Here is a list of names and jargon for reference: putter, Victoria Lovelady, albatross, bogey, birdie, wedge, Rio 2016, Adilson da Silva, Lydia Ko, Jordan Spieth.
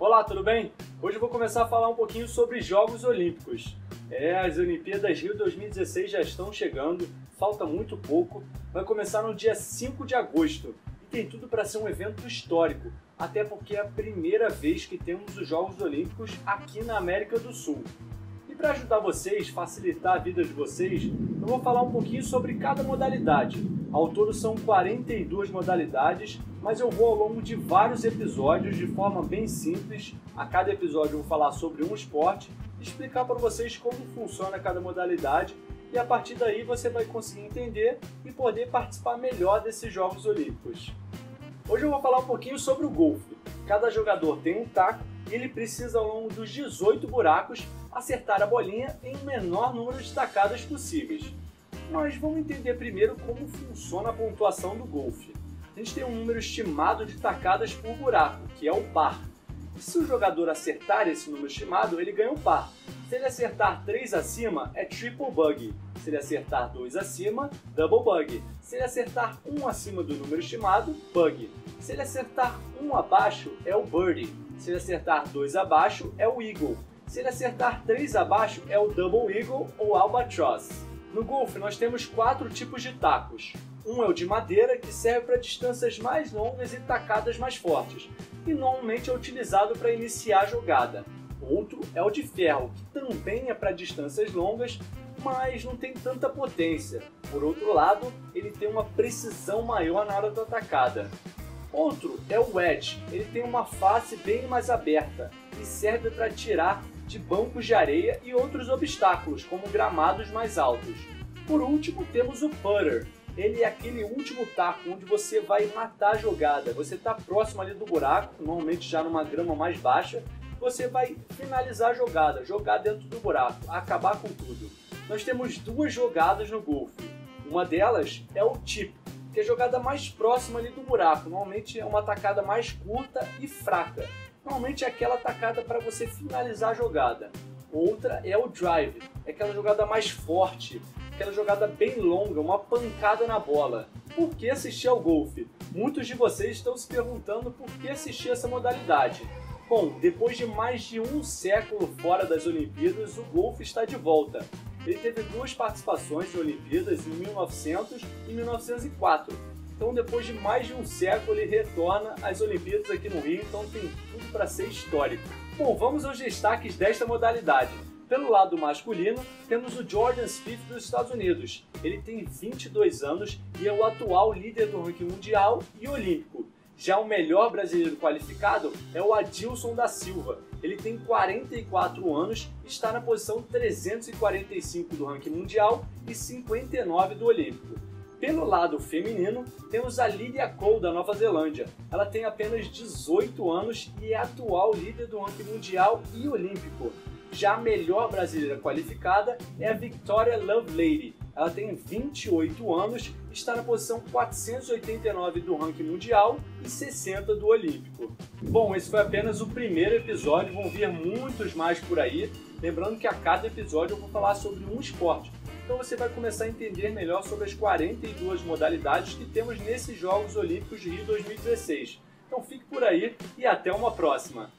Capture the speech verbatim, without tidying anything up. Olá, tudo bem? Hoje eu vou começar a falar um pouquinho sobre Jogos Olímpicos. É, as Olimpíadas Rio dois mil e dezesseis já estão chegando, falta muito pouco. Vai começar no dia cinco de agosto e tem tudo para ser um evento histórico, até porque é a primeira vez que temos os Jogos Olímpicos aqui na América do Sul. E para ajudar vocês, facilitar a vida de vocês, eu vou falar um pouquinho sobre cada modalidade. Ao todo são quarenta e duas modalidades, mas eu vou ao longo de vários episódios de forma bem simples. A cada episódio eu vou falar sobre um esporte, explicar para vocês como funciona cada modalidade e a partir daí você vai conseguir entender e poder participar melhor desses Jogos Olímpicos. Hoje eu vou falar um pouquinho sobre o golfe. Cada jogador tem um taco e ele precisa ao longo dos dezoito buracos acertar a bolinha em o menor número de tacadas possíveis. Mas vamos entender primeiro como funciona a pontuação do golfe. A gente tem um número estimado de tacadas por buraco, que é o par. E se o jogador acertar esse número estimado, ele ganha um par. Se ele acertar três acima, é triple bogey. Se ele acertar dois acima, double bogey. Se ele acertar um acima do número estimado, bogey. Se ele acertar um abaixo, é o birdie. Se ele acertar dois abaixo, é o eagle. Se ele acertar três abaixo, é o double eagle ou albatross. No golfe, nós temos quatro tipos de tacos. Um é o de madeira, que serve para distâncias mais longas e tacadas mais fortes, e normalmente é utilizado para iniciar a jogada. Outro é o de ferro, que também é para distâncias longas, mas não tem tanta potência. Por outro lado, ele tem uma precisão maior na hora da tacada. Outro é o wedge, ele tem uma face bem mais aberta e serve para tirar de bancos de areia e outros obstáculos, como gramados mais altos. Por último, temos o putter. Ele é aquele último taco onde você vai matar a jogada. Você está próximo ali do buraco, normalmente já numa grama mais baixa. Você vai finalizar a jogada, jogar dentro do buraco, acabar com tudo. Nós temos duas jogadas no golfe. Uma delas é o chip, que é a jogada mais próxima ali do buraco. Normalmente é uma tacada mais curta e fraca. Normalmente é aquela tacada para você finalizar a jogada. Outra é o drive, é aquela jogada mais forte, aquela jogada bem longa, uma pancada na bola. Por que assistir ao golfe? Muitos de vocês estão se perguntando por que assistir essa modalidade. Bom, depois de mais de um século fora das Olimpíadas, o golfe está de volta. Ele teve duas participações de Olimpíadas em mil e novecentos e mil novecentos e quatro. Então, depois de mais de um século, ele retorna às Olimpíadas aqui no Rio, então tem tudo para ser histórico. Bom, vamos aos destaques desta modalidade. Pelo lado masculino, temos o Jordan Spieth dos Estados Unidos. Ele tem vinte e dois anos e é o atual líder do ranking mundial e olímpico. Já o melhor brasileiro qualificado é o Adilson da Silva. Ele tem quarenta e quatro anos, está na posição trezentos e quarenta e cinco do ranking mundial e cinquenta e nove do olímpico. Pelo lado feminino, temos a Lydia Ko, da Nova Zelândia. Ela tem apenas dezoito anos e é atual líder do ranking mundial e olímpico. Já a melhor brasileira qualificada é a Victoria Lovelady. Ela tem vinte e oito anos, está na posição quatrocentos e oitenta e nove do ranking mundial e sessenta do olímpico. Bom, esse foi apenas o primeiro episódio, vão vir muitos mais por aí. Lembrando que a cada episódio eu vou falar sobre um esporte. Então você vai começar a entender melhor sobre as quarenta e duas modalidades que temos nesses Jogos Olímpicos de Rio dois mil e dezesseis. Então fique por aí e até uma próxima!